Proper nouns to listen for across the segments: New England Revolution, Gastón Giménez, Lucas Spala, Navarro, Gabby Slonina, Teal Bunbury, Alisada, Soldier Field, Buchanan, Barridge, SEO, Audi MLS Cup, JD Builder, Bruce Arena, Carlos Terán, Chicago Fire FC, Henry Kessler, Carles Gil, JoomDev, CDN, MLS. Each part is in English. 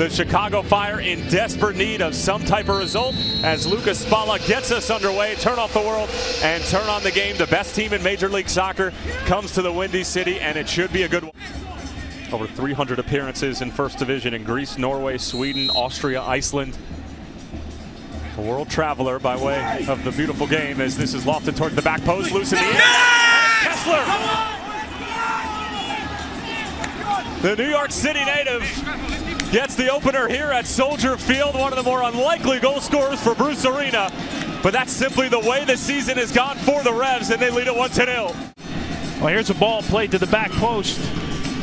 The Chicago Fire in desperate need of some type of result as Lucas Spala gets us underway. Turn off the world and turn on the game. The best team in Major League Soccer comes to the Windy City, and it should be a good one. Over 300 appearances in First Division in Greece, Norway, Sweden, Austria, Iceland. A world traveler by way of the beautiful game, as this is lofted towards the back post, loose in the air. Yeah! Kessler, the New York City native, gets the opener here at Soldier Field, one of the more unlikely goal scorers for Bruce Arena. But that's simply the way the season has gone for the Revs, and they lead it 1-0. Well, here's a ball played to the back post.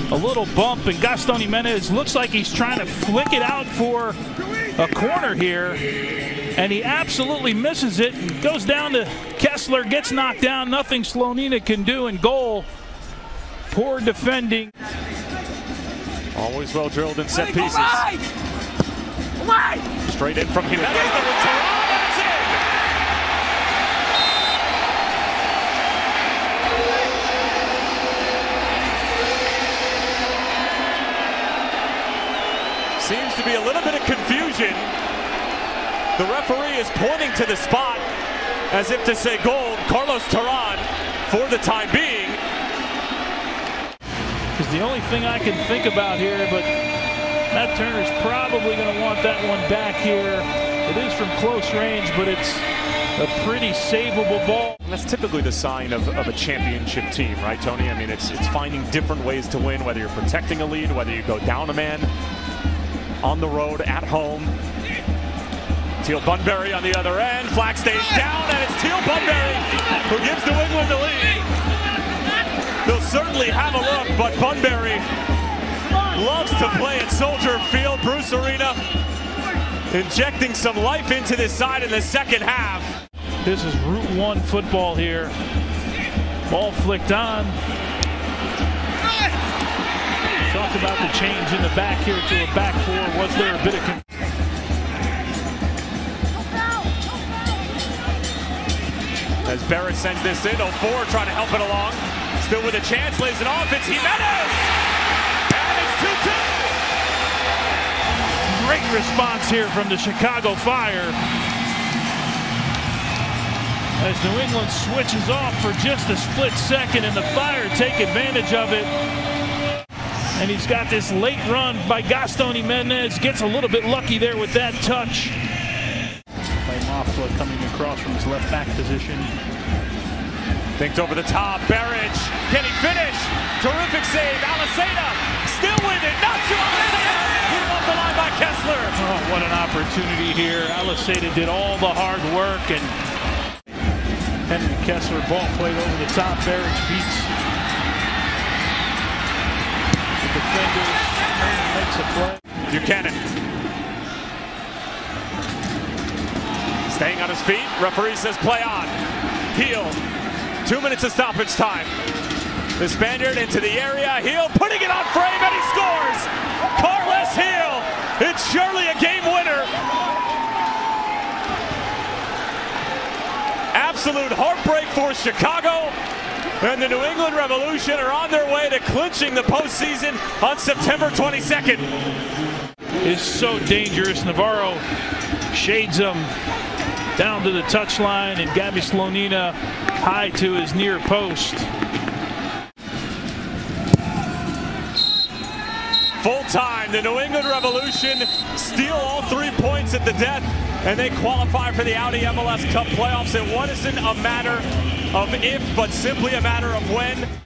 A little bump, and Gastón Giménez looks like he's trying to flick it out for a corner here, and he absolutely misses it and goes down to Kessler, gets knocked down. Nothing Slonina can do in goal. Poor defending. Always well drilled in set pieces. Straight in from Giménez. Seems to be a little bit of confusion. The referee is pointing to the spot as if to say goal. Carlos Terán for the time being. It's the only thing I can think about here, but Matt Turner's probably going to want that one back here. It is from close range, but it's a pretty saveable ball. That's typically the sign of a championship team, right, Tony? I mean, it's finding different ways to win, whether you're protecting a lead, whether you go down a man. On the road, at home. Teal Bunbury on the other end. Flag stays down, and it's Teal Bunbury who gives New England the lead. They'll certainly have a look, but Bunbury loves to play at Soldier Field. Bruce Arena injecting some life into this side in the second half. This is Route 1 football here. Ball flicked on. Talk about the change in the back here to a back four. Was there a bit of as Barrett sends this in, 0-4 trying to help it along. Still with a chance, lays it off. It's Giménez! And it's 2-2! Great response here from the Chicago Fire as New England switches off for just a split second, and the Fire take advantage of it. And he's got this late run by Gastón Giménez. Gets a little bit lucky there with that touch. Play Mofla coming across from his left back position. Thinks over the top. Barridge. Can he finish? Terrific save. Alisada still with it. Not to Alisada. Put it off the line by Kessler. Oh, what an opportunity here. Alisada did all the hard work. And Henry Kessler, ball played over the top. Barridge beats. Makes a play. Buchanan staying on his feet. Referee says play on. Gil, 2 minutes of stoppage time. The Spaniard into the area. Gil putting it on frame, and he scores. Carles Gil. It's surely a game winner. Absolute heartbreak for Chicago. And the New England Revolution are on their way to clinching the postseason on September 22nd. It's so dangerous. Navarro shades him down to the touchline, and Gabby Slonina high to his near post. Full time, the New England Revolution steal all 3 points at the death, and they qualify for the Audi MLS Cup playoffs. It wasn't a matter of if, but simply a matter of when.